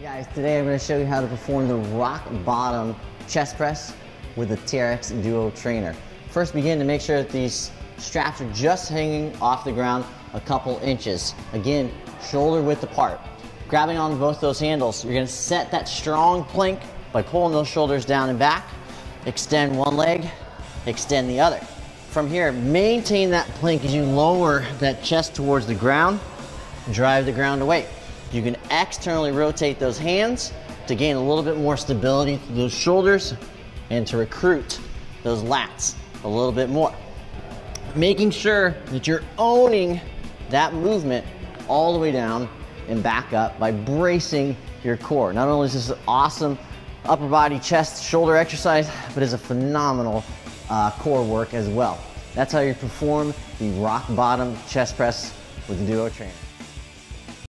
Hey guys, today I'm going to show you how to perform the rock bottom chest press with the TRX Duo Trainer. First begin to make sure that these straps are just hanging off the ground a couple inches. Again, shoulder width apart. Grabbing on both those handles, you're going to set that strong plank by pulling those shoulders down and back. Extend one leg, extend the other. From here, maintain that plank as you lower that chest towards the ground, drive the ground away. You can externally rotate those hands to gain a little bit more stability through those shoulders and to recruit those lats a little bit more. Making sure that you're owning that movement all the way down and back up by bracing your core. Not only is this an awesome upper body, chest, shoulder exercise, but it's a phenomenal core work as well. That's how you perform the rock bottom chest press with the Duo Trainer.